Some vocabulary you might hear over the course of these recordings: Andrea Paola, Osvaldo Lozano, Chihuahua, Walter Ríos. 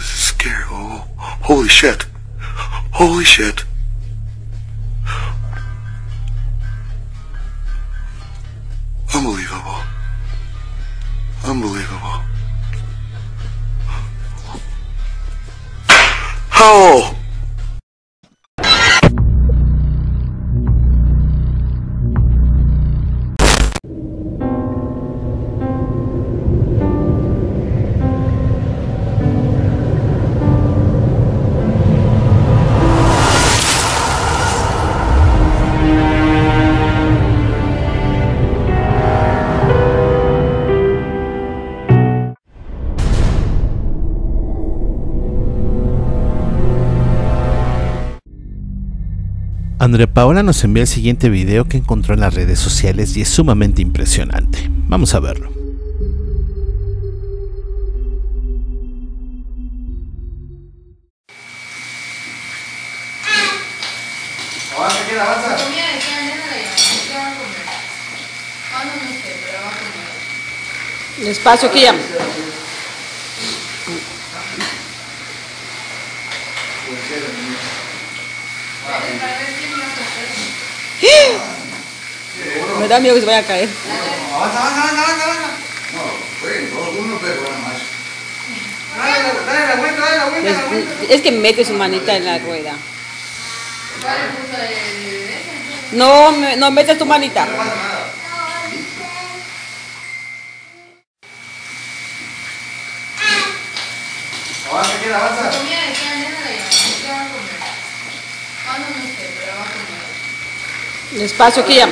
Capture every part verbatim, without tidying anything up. Scary. Oh, holy shit. Holy shit. Unbelievable. Unbelievable. How? Andrea Paola nos envía el siguiente video que encontró en las redes sociales y es sumamente impresionante. Vamos a verlo. Avanza, queda, avanza. Despacio, Kiam. Me da miedo que se vaya a caer. Avanza, avanza, avanza, avanza. No, bueno, todos uno, pero nada más. Dale, dale la vuelta, dale la vuelta, la vuelta. Es que mete su manita en la rueda. No, no metes tu manita. No pasa nada. Avanza, queda, avanza. Despacio, Kiam.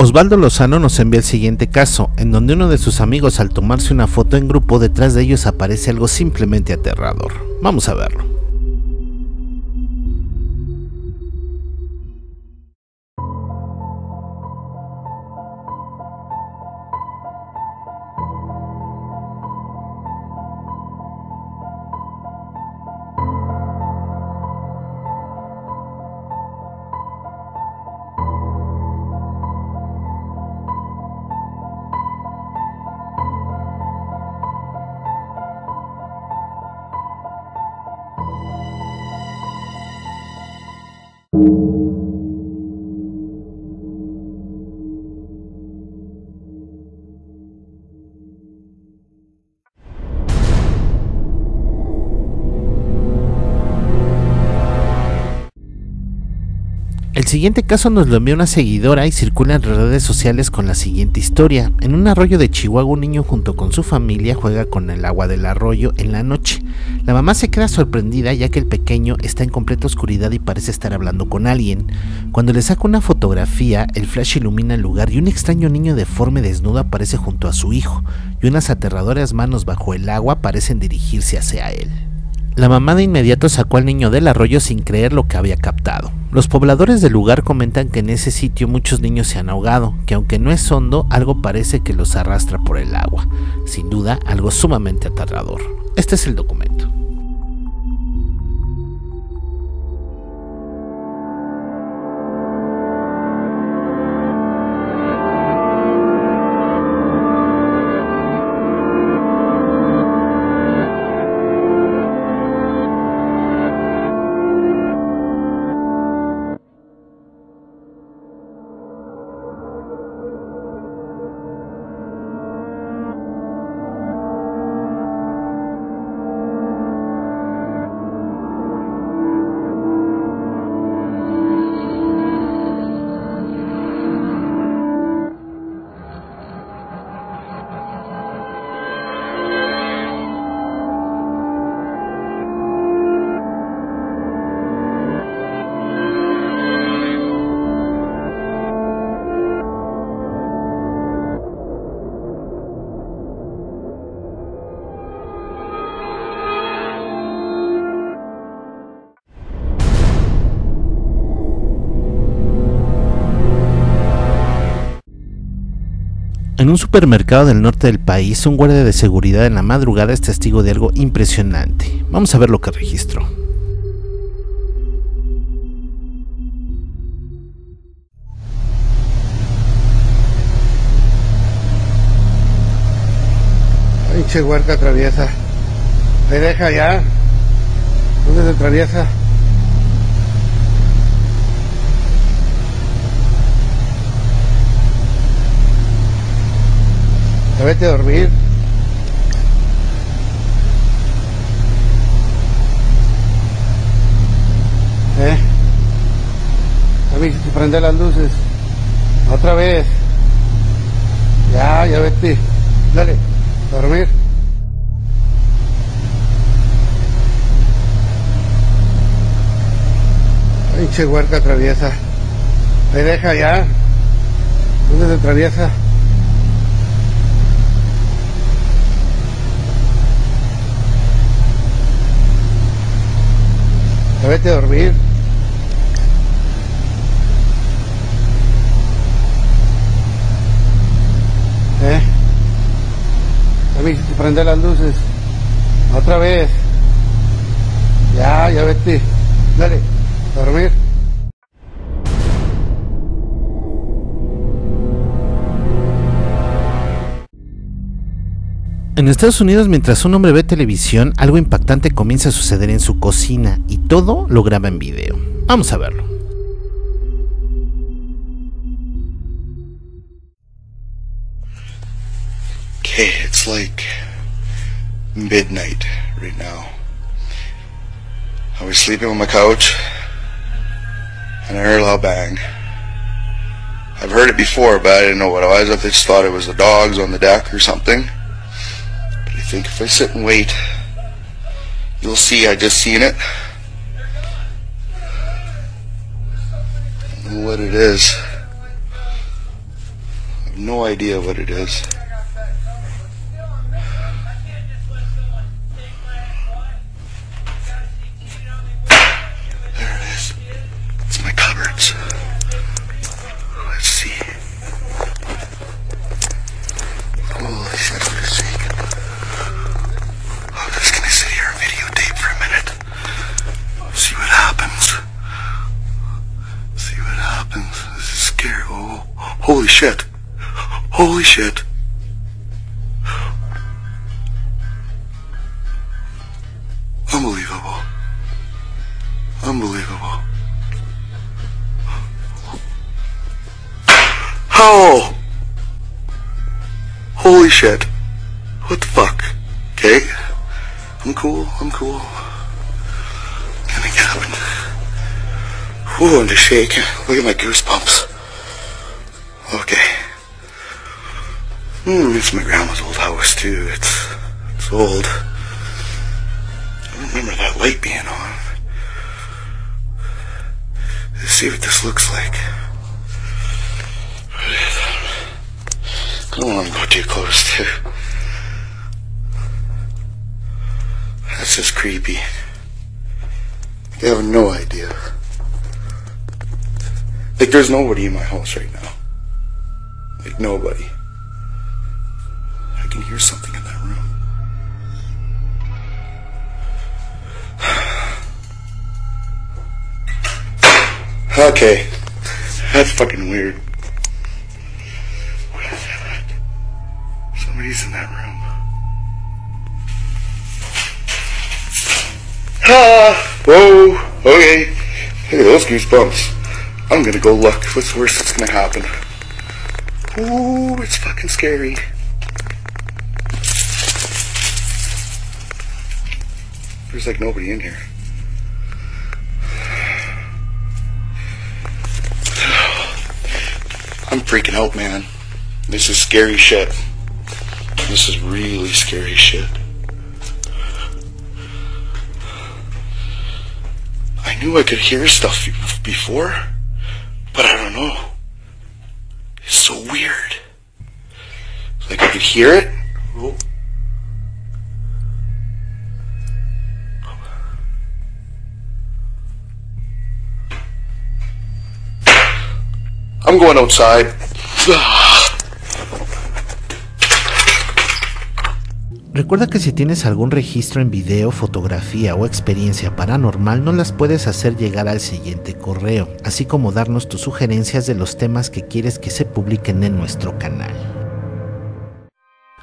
Osvaldo Lozano nos envía el siguiente caso, en donde uno de sus amigos al tomarse una foto en grupo detrás de ellos aparece algo simplemente aterrador. Vamos a verlo. El siguiente caso nos lo envió una seguidora y circula en redes sociales con la siguiente historia. En un arroyo de Chihuahua, un niño junto con su familia juega con el agua del arroyo en la noche. La mamá se queda sorprendida ya que el pequeño está en completa oscuridad y parece estar hablando con alguien. Cuando le saca una fotografía, el flash ilumina el lugar y un extraño niño deforme desnudo aparece junto a su hijo, y unas aterradoras manos bajo el agua parecen dirigirse hacia él. La mamá de inmediato sacó al niño del arroyo sin creer lo que había captado. Los pobladores del lugar comentan que en ese sitio muchos niños se han ahogado, que aunque no es hondo, algo parece que los arrastra por el agua. Sin duda, algo sumamente aterrador. Este es el documento. En un supermercado del norte del país, un guardia de seguridad en la madrugada es testigo de algo impresionante. Vamos a ver lo que registró. Pinche huerca traviesa. Te deja ya. ¿Dónde te traviesa? Te vete a dormir. ¿Eh? A mí se prende las luces. Otra vez. Ya, ya vete. Dale, a dormir. Pinche huerca traviesa. Te deja ya. ¿Dónde te traviesa? Vete a dormir. ¿Eh? A mí se prende las luces. Otra vez. Ya, ya vete. Dale, a dormir. En Estados Unidos, mientras un hombre ve televisión, algo impactante comienza a suceder en su cocina y todo lo graba en video. Vamos a verlo. Okay, it's like midnight right now. I was sleeping on my couch and I heard a loud bang. I've heard it before, but I didn't know what it was. I just thought it was the dogs on the deck or something. I think if I sit and wait, you'll see I just seen it. I don't know what it is. I have no idea what it is. There it is. It's my cupboards. Let's see. Holy shit, for sake. Holy shit. Holy shit. Unbelievable. Unbelievable. How? Holy shit. What the fuck? Okay. I'm cool. I'm cool. Let me get up and... Whoa, I'm just shaking. Look at my goosebumps. Okay. Hmm, it's my grandma's old house too. It's it's old. I don't remember that light being on. Let's see what this looks like. I don't want to go too close too. That's just creepy. They have no idea. Like there's nobody in my house right now. Like nobody. I can hear something in that room. Okay. That's fucking weird. What is that? Somebody's in that room. Ah! Whoa! Okay. Hey, those goosebumps. I'm gonna go look. What's the worst that's gonna happen? Ooh, it's fucking scary. There's like nobody in here. I'm freaking out, man. This is scary shit. This is really scary shit. I knew I could hear stuff before, but I don't know. It's so weird. Like I could hear it. Whoa. I'm going outside. Recuerda que si tienes algún registro en video, fotografía o experiencia paranormal, no las puedes hacer llegar al siguiente correo, así como darnos tus sugerencias de los temas que quieres que se publiquen en nuestro canal.